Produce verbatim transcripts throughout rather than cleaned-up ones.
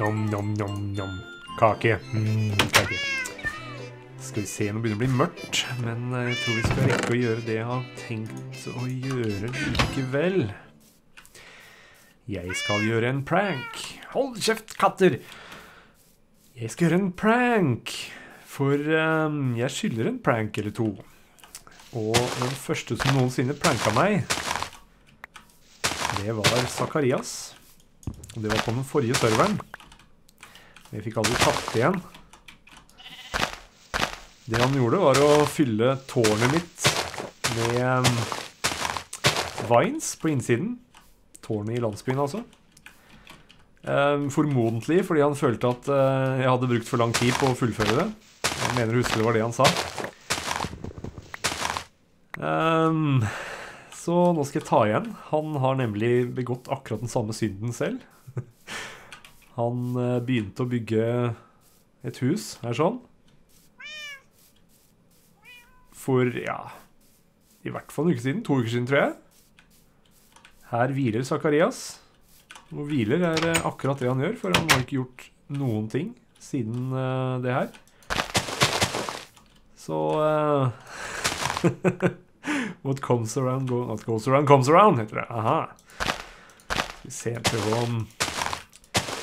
Nom, nom, nom, nom. Kake. Mm, kake. Skal vi se, nå begynner det å bli mørkt, men jeg tror vi skal rekke å gjøre det jeg har tenkt å gjøre likevel. Jeg skal gjøre en prank. Hold kjeft, katter! Jeg skal gjøre en prank, for um, jeg skylder en prank eller to. Og den første som noensinne pranka meg, det var Sakarias. Og det var på den forrige serveren. Vi fikk aldri tatt igjen. Det han gjorde var å fylle tårnet mitt med vines på innsiden. Tårnet i landsbyen altså. Formodentlig fordi han følte at jeg hadde brukt for lang tid på å fullføre det. Jeg mener å huske det var det han sa. Um, så nå skal jeg ta igjen. Han har nemlig begått akkurat den samme synden selv. Han begynte å bygge et hus, er sånn. For, ja, i hvert fall en uke siden, to uker siden tror jeg. Her hviler Sakarias. Og hviler er akkurat det han gjør, for han har ikke gjort noen ting siden uh, det her. Så... Uh, what comes around, go, what goes around, comes around, heter det. Aha. Vi ser på om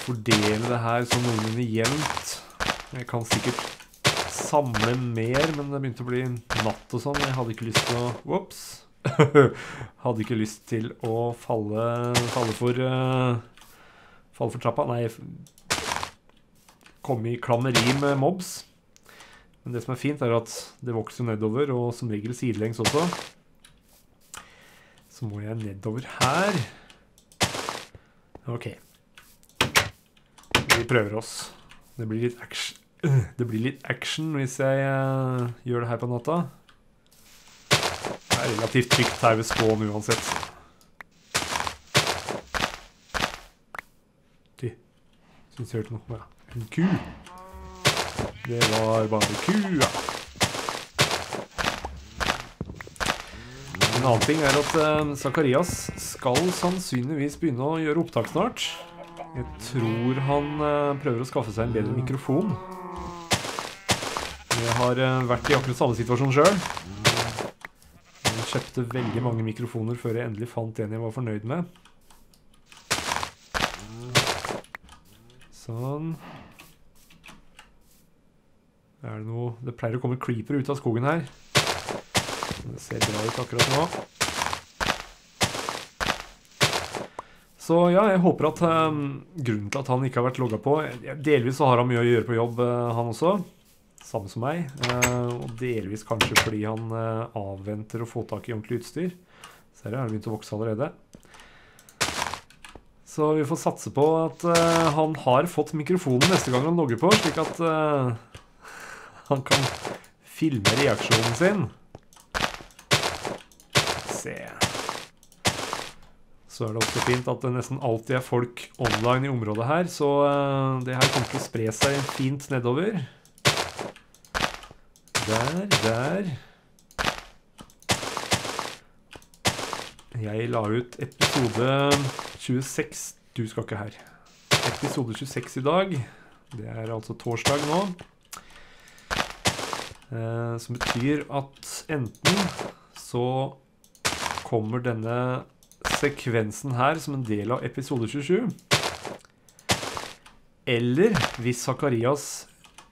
fordele det her som noenlunde jevnt. Jeg kan sikkert samle mer, men det begynte å bli natt og sånn. Jeg hadde ikke lyst til å, whoops, hadde ikke lyst til å falle, falle for, uh, falle for trappa. Nei, komme i klammeri med mobs. Men det som er fint er at det vokser nedover, og som regel sidelengs også. Så må jeg nedover her. Ok. Vi prøver oss. Det blir litt action, det blir litt action hvis jeg uh, gjør det her på natta. Det er relativt trygt her ved skåen uansett. De, synes jeg hørte noe med. En ku. Det var bare kua. En annen ting er at eh, Sakarias skal sannsynligvis begynne å gjøre opptak snart. Jeg tror han eh, prøver å skaffe seg en bedre mikrofon. Jeg har eh, vært i akkurat samme situasjon selv. Jeg kjøpte veldig mange mikrofoner før jeg endelig fant en jeg var fornøyd med. Sånn. Er det noe? Det pleier å komme creeper ut av skogen her. Det ser bra ut akkurat nå. Så ja, jeg håper at um, grunnen til at han ikke har vært logget på, delvis så har han mye å gjøre på jobb, uh, han også. Samme som meg. Uh, og delvis kanskje fordi han uh, avventer å få tak i ordentlig utstyr. Ser du, han har begynt å vokse allerede. Så vi får satse på at uh, han har fått mikrofonen neste gang han logger på, slik at... Uh, Han kan filme reaksjonen sin. Se. Så er det også fint at det nesten alltid er folk online i området her, så det her kommer til å spre seg fint nedover. Der, der. Jeg la ut episode tjueseks. Du skal ikke her. Episode tjueseks i dag. Det er altså torsdag nå. Eh, som betyr at enten så kommer denne sekvensen her som en del av episode tjuesju, eller hvis Sakarias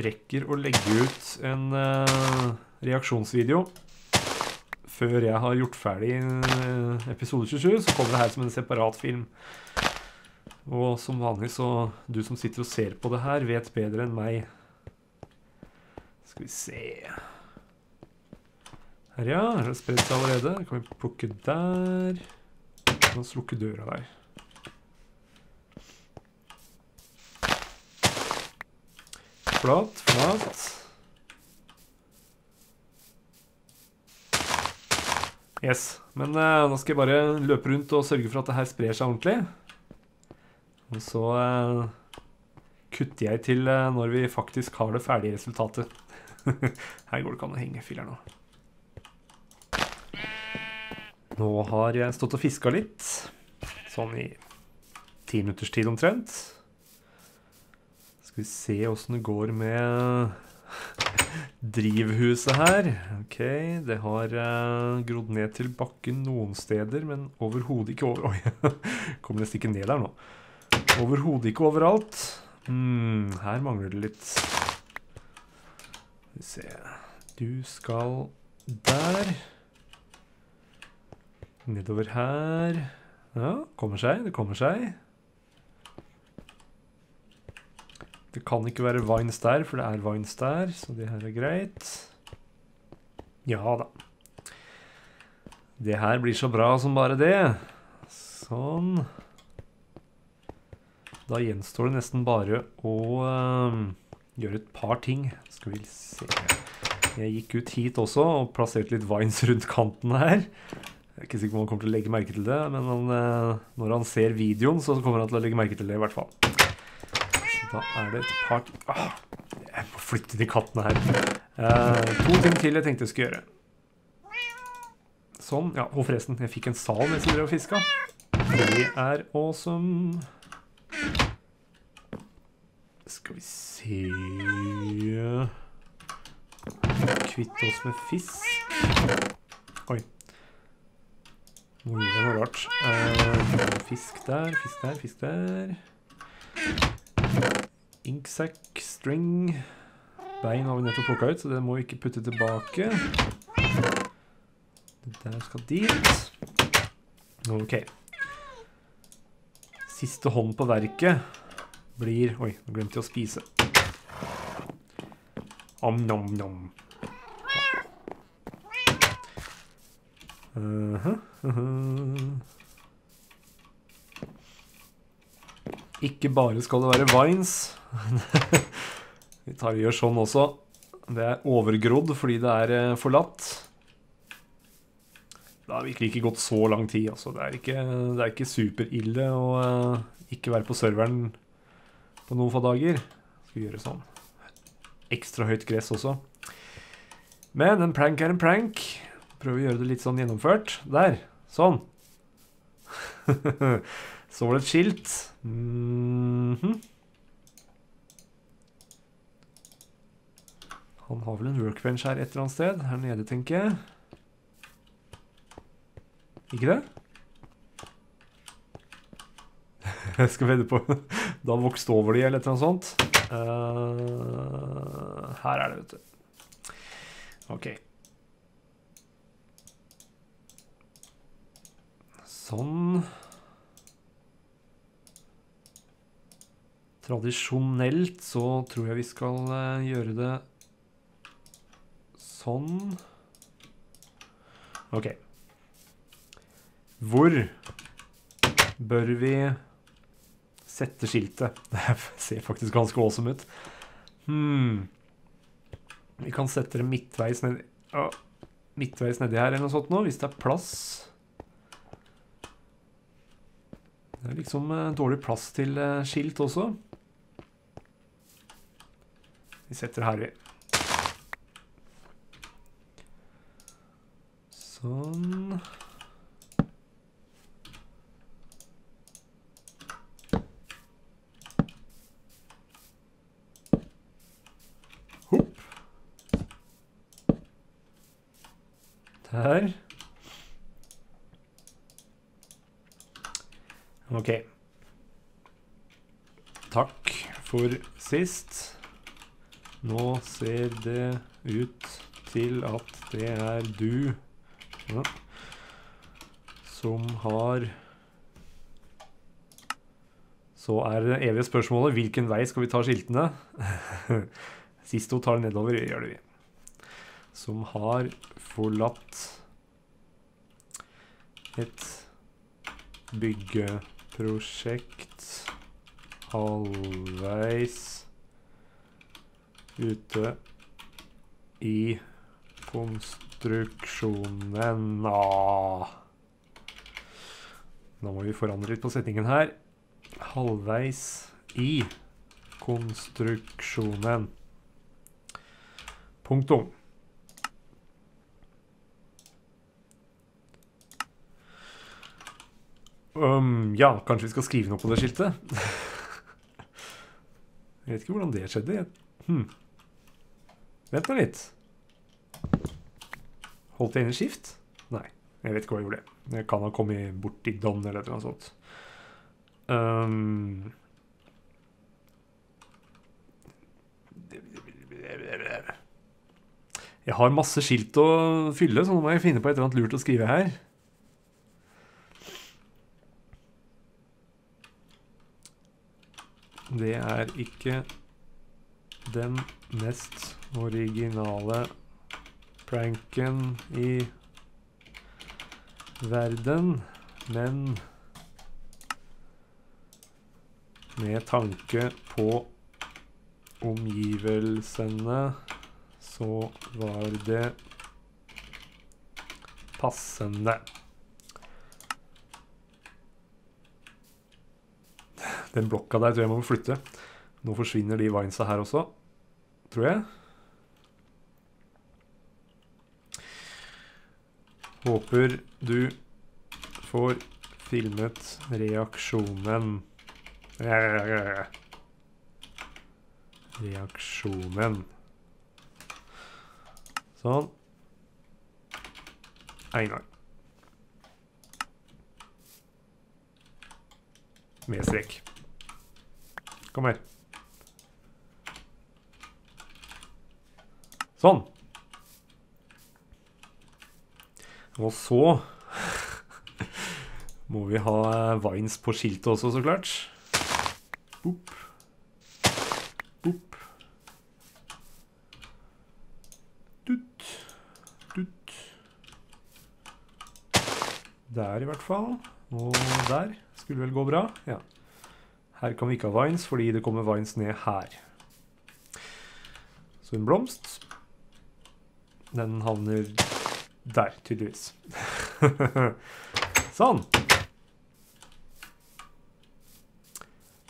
rekker å legge ut en eh, reaksjonsvideo før jeg har gjort ferdig eh, episode tjuesju, så kommer det her som en separat film. Og som vanlig så, du som sitter og ser på det her vet bedre enn meg. Skal vi se. Her ja, det har spredt seg allerede. Kan vi plukke der. La oss lukke døra der. Flat, flat. Yes, men uh, nå skal jeg bare løpe rundt og sørge for at det her sprer seg ordentlig. Og så... Uh, kutter jeg til når vi faktisk har det ferdige resultatet. Her går det ikke an å henge filer nå. Nå har jeg stått og fisket litt, sånn i ti minutters tid omtrent. Skal vi se hvordan det går med drivhuset her. Ok, det har uh, grodd ned til bakken noen steder, men overhodet ikke over... Oi, kommer nesten ikke ned der nå. Overhodet ikke overalt. Hmm, her mangler det litt. Vi ser. Du skal der. Nedover her. Ja, kommer seg, det kommer seg. Det kan ikke være vines der, for det er vines der, så det her er greit. Ja da. Det her blir så bra som bare det. Sånn. Da gjenstår det nesten bare å øh, gjøre et par ting. Skal vi se. Jeg gikk ut hit også og plasserte litt vines rundt kanten her. Jeg er ikke sikker om han kommer til å legge merke til det, men han, når han ser videoen, så kommer han til å legge merke til det i hvert fall. Så da er det et par... Ah, jeg må flytte de kattene her. Eh, to ting til jeg tenkte jeg skulle gjøre. Sånn, ja, og forresten, jeg fikk en sal mens jeg drev og fiska. Det er awesome. Skal vi se... Kvitte oss med fisk. Oi. Nå gjør jeg noe rart. Uh, fisk der, fisk der, fisk der. Inksack, string. Bein har vi nettopp plukket ut, så det må vi ikke putte tilbake. Det der skal dit. Ok. Siste hånd på verket blir... Oi, nå glemte jeg å spise. Om-nom-nom. Uh-huh, uh-huh. Ikke bare skal det være vines. Vi tar og gjør sånn også. Det er overgrodd fordi det er forlatt. Det har virkelig ikke gått så lang tid, altså. Det er ikke, det er ikke superille å uh, ikke være på serveren på noen få dager. Skal vi gjøre sånn. Ekstra høyt gress også. Men en prank er en prank. Prøv å gjøre det litt sånn gjennomført. Der, sånn. Så var det et skilt. Mm-hmm. Han har vel en workbench her et eller annet sted. Her nede, tenker jeg. Ikke det? Jeg skal vedde på. Da vokste over de eller et eller annet sånt. Uh, her er det, vet du. Ok. Sånn. Tradisjonelt så tror jeg vi skal gjøre det sånn. Ok. Hvor bør vi sette skiltet? Det ser faktisk ganske awesome ut. Hmm. Vi kan sette det midtveis nedi, å, midtveis nedi her eller noe sånt nå, hvis det er plass. Det er liksom dårlig plass til skilt også. Vi setter det her ved. Sånn. Hopp. Der. Ok. Takk for sist. Nå ser det ut til at det er du ja, som har... Så er det evige spørsmålet, hvilken vei skal vi ta skiltene? Sist hun tar det nedover, gjør det vi. Som har forlatt et bygge... prosjekt halvveis ute i konstruksjonen. Nå må vi forandre litt på setningen her. Halvveis i konstruksjonen. Punktum. Um, ja, kanskje vi skal skrive noe på det skiltet. Jeg vet ikke hvordan det skjedde. Hmm. Vent nå litt. Holdt jeg inn i skift? Nei, jeg vet ikke hva jeg gjorde. Jeg kan ha kommet bort i dom eller noe sånt. Um. Jeg har masse skilt å fylle, så nå må jeg finne på et eller annet lurt å skrive her. Det er ikke den mest originale pranken i verden, men med tanke på omgivelsene så var det passende. Den blokka der tror jeg må flytte. Nå forsvinner de vinesa her også, tror jeg. Håper du får filmet reaksjonen. Reaksjonen. Sånn. Einar. Med strek. Kom her. Sånn. Og så må vi ha vines på skiltet også, så klart. Boop. Boop. Dutt. Dutt. Der i hvert fall. Og der skulle vel gå bra. Ja. Her kan vi ikke ha vines, fordi det kommer vines ned her. Så en blomst. Den havner der, tydeligvis. Sånn.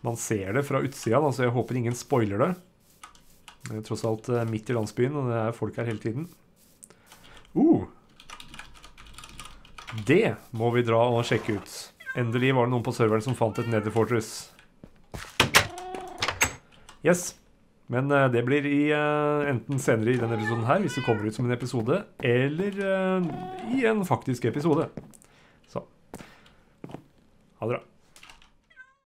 Man ser det fra utsida, så jeg håper ingen spoiler det. Det er tross alt midt i landsbyen, og det er folk her hele tiden. Uh! Det må vi dra og sjekke ut. Endelig var det noen på serveren som fant et Nether Fortress. Yes, men det blir i, uh, enten senere i denne episoden her, hvis det kommer ut som en episode, eller uh, i en faktisk episode. Så, ha det bra.